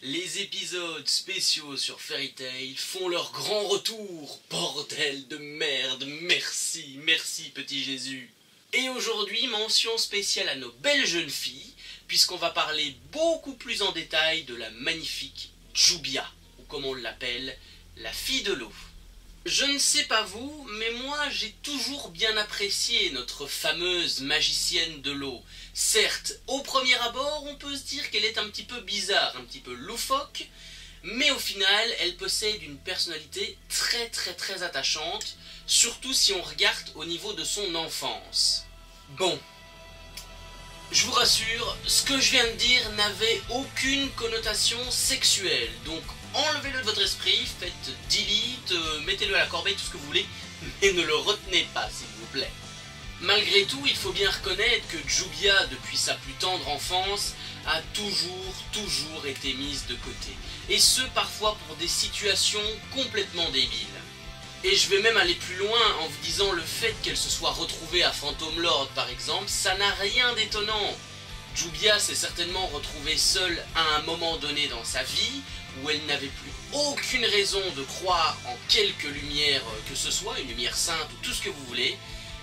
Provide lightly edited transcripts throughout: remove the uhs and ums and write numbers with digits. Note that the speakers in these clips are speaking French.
Les épisodes spéciaux sur Fairy Tail font leur grand retour. Bordel de merde, merci, merci petit Jésus. Et aujourd'hui, mention spéciale à nos belles jeunes filles, puisqu'on va parler beaucoup plus en détail de la magnifique Joubia, ou comme on l'appelle, la fille de l'eau. Je ne sais pas vous, mais moi j'ai toujours bien apprécié notre fameuse magicienne de l'eau. Certes, au premier abord, on peut se dire qu'elle est un petit peu bizarre, un petit peu loufoque, mais au final, elle possède une personnalité très très très attachante, surtout si on regarde au niveau de son enfance. Bon, je vous rassure, ce que je viens de dire n'avait aucune connotation sexuelle, donc enlevez-le de votre esprit, faites delete, mettez-le à la corbeille, tout ce que vous voulez, mais ne le retenez pas, s'il vous plaît. Malgré tout, il faut bien reconnaître que Joubia, depuis sa plus tendre enfance, a toujours été mise de côté. Et ce, parfois pour des situations complètement débiles. Et je vais même aller plus loin en vous disant le fait qu'elle se soit retrouvée à Phantom Lord, par exemple, ça n'a rien d'étonnant. Joubia s'est certainement retrouvée seule à un moment donné dans sa vie, où elle n'avait plus aucune raison de croire en quelque lumière que ce soit, une lumière sainte ou tout ce que vous voulez,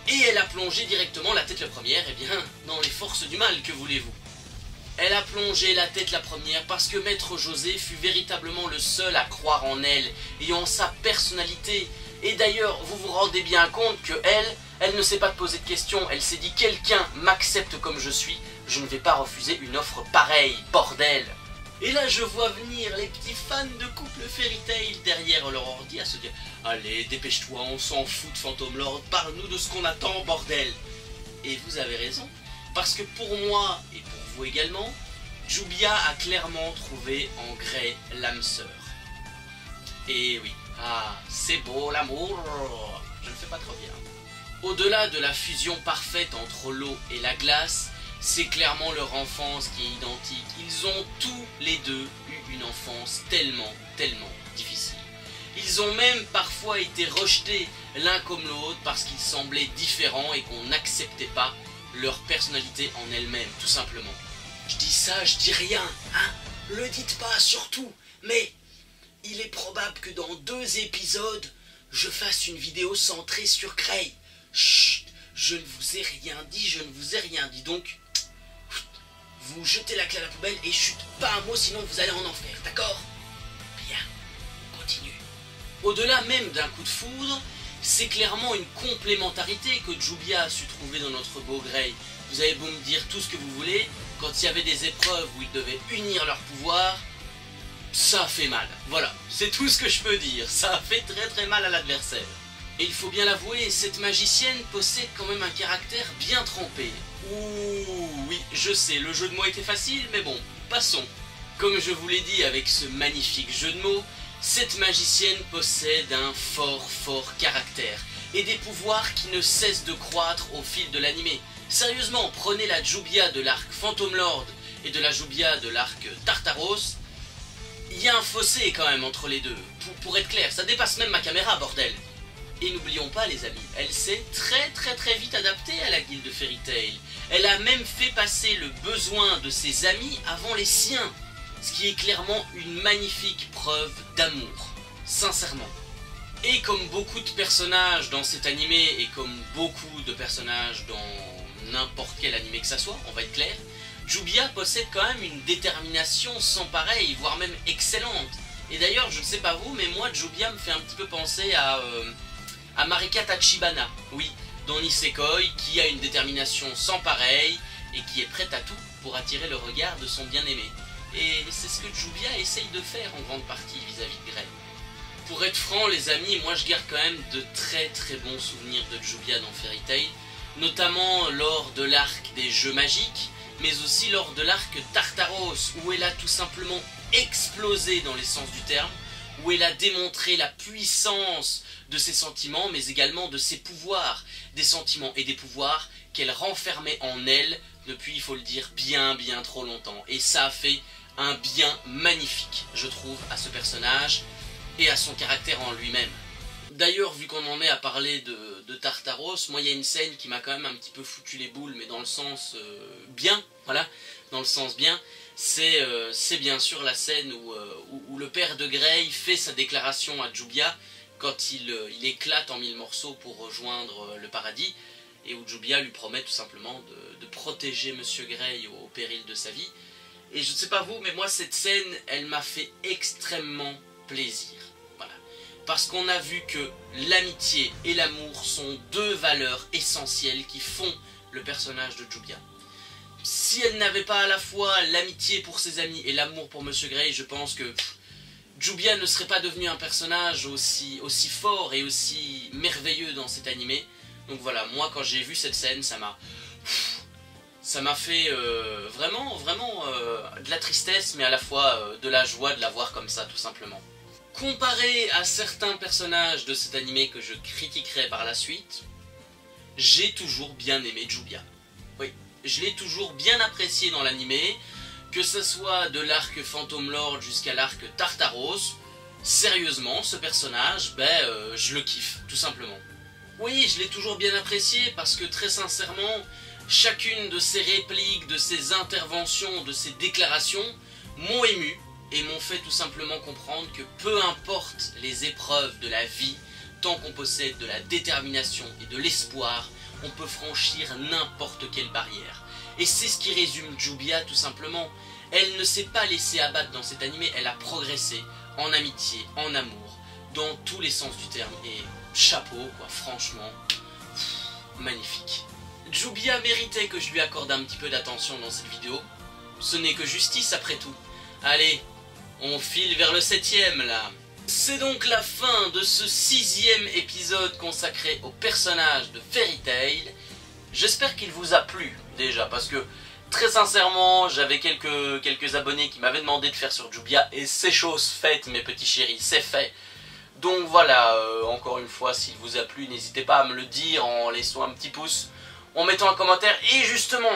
et elle a plongé directement la tête la première, eh bien, dans les forces du mal, que voulez-vous. Elle a plongé la tête la première parce que Maître José fut véritablement le seul à croire en elle et en sa personnalité. Et d'ailleurs, vous vous rendez bien compte que elle ne s'est pas posé de questions, elle s'est dit « Quelqu'un m'accepte comme je suis, je ne vais pas refuser une offre pareille, bordel !» Et là, je vois venir les petits fans de couple Fairy Tail derrière leur ordi à se dire « Allez, dépêche-toi, on s'en fout de Phantom Lord, parle-nous de ce qu'on attend, bordel !» Et vous avez raison, parce que pour moi, et pour vous également, Joubia a clairement trouvé en Gray l'âme sœur. Et oui, ah, c'est beau l'amour, je ne fais pas trop bien. Au-delà de la fusion parfaite entre l'eau et la glace, c'est clairement leur enfance qui est identique. Ils ont tous les deux eu une enfance tellement difficile. Ils ont même parfois été rejetés l'un comme l'autre parce qu'ils semblaient différents et qu'on n'acceptait pas leur personnalité en elle-même, tout simplement. Je dis ça, je dis rien, hein? Le dites pas surtout, mais il est probable que dans 2 épisodes, je fasse une vidéo centrée sur Gray. Chut, je ne vous ai rien dit, donc... vous jetez la clé à la poubelle et chut, pas un mot sinon vous allez en enfer, d'accord? Bien, on continue. Au-delà même d'un coup de foudre, c'est clairement une complémentarité que Joubia a su trouver dans notre beau Gray. Vous avez beau me dire tout ce que vous voulez, quand il y avait des épreuves où ils devaient unir leur pouvoir, ça fait mal. Voilà, c'est tout ce que je peux dire, ça fait très mal à l'adversaire. Et il faut bien l'avouer, cette magicienne possède quand même un caractère bien trempé. Ouh, oui, je sais, le jeu de mots était facile, mais bon, passons. Comme je vous l'ai dit avec ce magnifique jeu de mots, cette magicienne possède un fort caractère, et des pouvoirs qui ne cessent de croître au fil de l'animé. Sérieusement, prenez la Joubia de l'arc Phantom Lord et de la Joubia de l'arc Tartaros, il y a un fossé quand même entre les deux, pour être clair, ça dépasse même ma caméra, bordel. Et n'oublions pas les amis, elle s'est très vite adaptée à la guilde de Fairy Tail. Elle a même fait passer le besoin de ses amis avant les siens, ce qui est clairement une magnifique preuve d'amour, sincèrement. Et comme beaucoup de personnages dans cet animé, et comme beaucoup de personnages dans n'importe quel animé que ça soit, on va être clair, Joubia possède quand même une détermination sans pareille, voire même excellente. Et d'ailleurs, je ne sais pas vous, mais moi Joubia me fait un petit peu penser à Marika Tachibana, oui, dans Nisekoi, qui a une détermination sans pareille et qui est prête à tout pour attirer le regard de son bien-aimé. Et c'est ce que Joubia essaye de faire en grande partie vis-à-vis de Gray. pour être franc les amis, moi je garde quand même de très bons souvenirs de Joubia dans Fairy Tail, notamment lors de l'arc des jeux magiques, mais aussi lors de l'arc Tartaros, où elle a tout simplement explosé dans les sens du terme, où elle a démontré la puissance de ses sentiments, mais également de ses pouvoirs, des sentiments et des pouvoirs qu'elle renfermait en elle depuis, il faut le dire, bien trop longtemps. Et ça a fait un bien magnifique, je trouve, à ce personnage et à son caractère en lui-même. D'ailleurs, vu qu'on en est à parler de Tartaros, moi il y a une scène qui m'a quand même un petit peu foutu les boules, mais dans le sens bien, voilà, dans le sens bien, c'est bien sûr la scène où le père de Gray fait sa déclaration à Joubia quand il éclate en mille morceaux pour rejoindre le paradis, et où Joubia lui promet tout simplement de protéger Monsieur Gray au péril de sa vie. Et je ne sais pas vous, mais moi cette scène, elle m'a fait extrêmement plaisir. Parce qu'on a vu que l'amitié et l'amour sont deux valeurs essentielles qui font le personnage de Joubia. Si elle n'avait pas à la fois l'amitié pour ses amis et l'amour pour Monsieur Gray, je pense que Joubia ne serait pas devenu un personnage aussi fort et aussi merveilleux dans cet animé. Donc voilà, moi quand j'ai vu cette scène, ça m'a fait vraiment de la tristesse, mais à la fois de la joie de la voir comme ça, tout simplement. Comparé à certains personnages de cet animé que je critiquerai par la suite, j'ai toujours bien aimé Joubia. Oui, je l'ai toujours bien apprécié dans l'animé, que ce soit de l'arc Phantom Lord jusqu'à l'arc Tartaros. Sérieusement, ce personnage, je le kiffe, tout simplement. Oui, je l'ai toujours bien apprécié parce que très sincèrement, chacune de ses répliques, de ses interventions, de ses déclarations m'ont ému. Et m'ont fait tout simplement comprendre que peu importe les épreuves de la vie, tant qu'on possède de la détermination et de l'espoir, on peut franchir n'importe quelle barrière. Et c'est ce qui résume Joubia tout simplement. Elle ne s'est pas laissée abattre dans cet animé, elle a progressé en amitié, en amour, dans tous les sens du terme. Et chapeau quoi, franchement, magnifique. Joubia méritait que je lui accorde un petit peu d'attention dans cette vidéo. Ce n'est que justice après tout. Allez, on file vers le 7ème là. C'est donc la fin de ce 6e épisode consacré au personnage de Fairy Tail. J'espère qu'il vous a plu déjà, parce que très sincèrement, j'avais quelques abonnés qui m'avaient demandé de faire sur Joubia, et c'est chose faite mes petits chéris, c'est fait. Donc voilà, encore une fois, s'il vous a plu, n'hésitez pas à me le dire en laissant un petit pouce, en mettant un commentaire, et justement...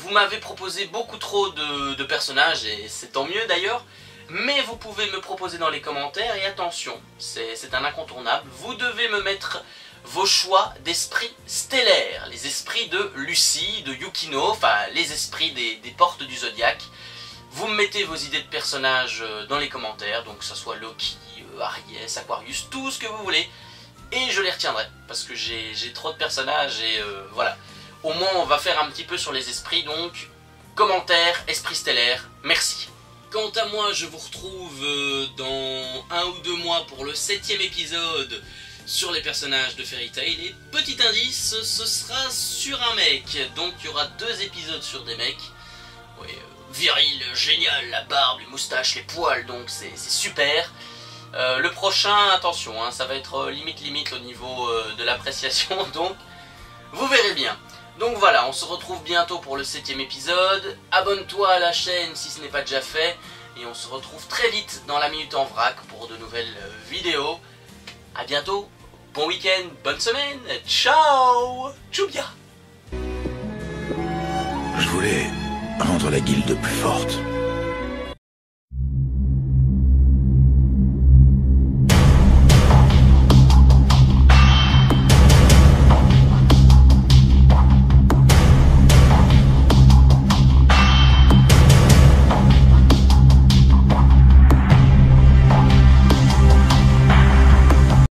vous m'avez proposé beaucoup trop de personnages, et c'est tant mieux d'ailleurs, mais vous pouvez me proposer dans les commentaires, et attention, c'est un incontournable, vous devez me mettre vos choix d'esprits stellaires, les esprits de Lucie, de Yukino, enfin les esprits des portes du Zodiaque. Vous me mettez vos idées de personnages dans les commentaires, donc que ce soit Loki, Ariès, Aquarius, tout ce que vous voulez, et je les retiendrai, parce que j'ai trop de personnages, et voilà. Au moins on va faire un petit peu sur les esprits, donc commentaires, esprits stellaires, merci. Quant à moi, je vous retrouve dans 1 ou 2 mois pour le 7e épisode sur les personnages de Fairy Tail. Et petit indice, ce sera sur un mec, donc il y aura 2 épisodes sur des mecs. Ouais, viril, génial, la barbe, les moustaches, les poils, donc c'est super. Le prochain, attention, hein, ça va être limite au niveau de l'appréciation, donc vous verrez bien. Donc voilà, on se retrouve bientôt pour le 7e épisode. Abonne-toi à la chaîne si ce n'est pas déjà fait. Et on se retrouve très vite dans la Minute en Vrac pour de nouvelles vidéos. A bientôt, bon week-end, bonne semaine, ciao, Joubia. Je voulais rendre la guilde plus forte.